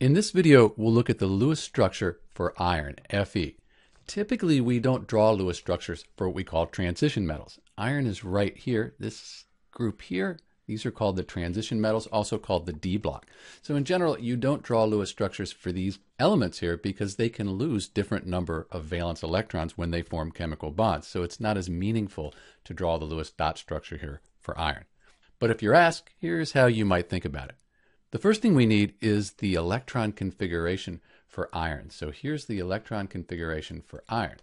In this video, we'll look at the Lewis structure for iron, Fe. Typically, we don't draw Lewis structures for what we call transition metals. Iron is right here, this group here. These are called the transition metals, also called the D block. So in general, you don't draw Lewis structures for these elements here because they can lose different number of valence electrons when they form chemical bonds. So it's not as meaningful to draw the Lewis dot structure here for iron. But if you're asked, here's how you might think about it. The first thing we need is the electron configuration for iron. So here's the electron configuration for iron.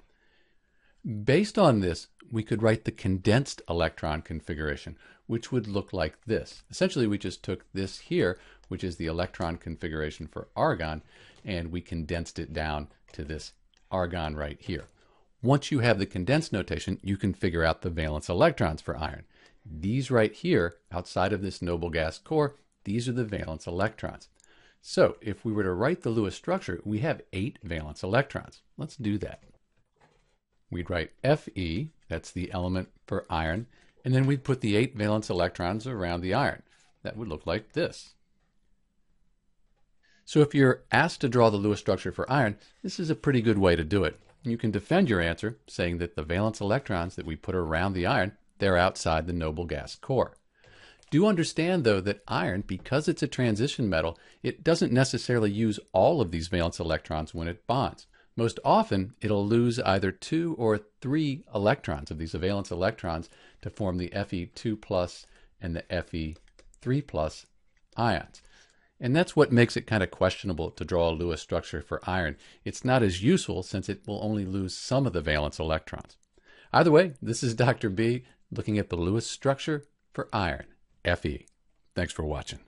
Based on this, we could write the condensed electron configuration, which would look like this. Essentially, we just took this here, which is the electron configuration for argon, and we condensed it down to this argon right here. Once you have the condensed notation, you can figure out the valence electrons for iron. These right here, outside of this noble gas core, these are the valence electrons. So if we were to write the Lewis structure, we have 8 valence electrons. Let's do that. We'd write Fe, that's the element for iron, and then we'd put the 8 valence electrons around the iron. That would look like this. So if you're asked to draw the Lewis structure for iron, this is a pretty good way to do it. You can defend your answer saying that the valence electrons that we put around the iron, they're outside the noble gas core. Do understand, though, that iron, because it's a transition metal, it doesn't necessarily use all of these valence electrons when it bonds. Most often, it'll lose either 2 or 3 electrons of these valence electrons to form the Fe2+ and the Fe3+ ions. And that's what makes it kind of questionable to draw a Lewis structure for iron. It's not as useful since it will only lose some of the valence electrons. Either way, this is Dr. B looking at the Lewis structure for iron, Fe. Thanks for watching.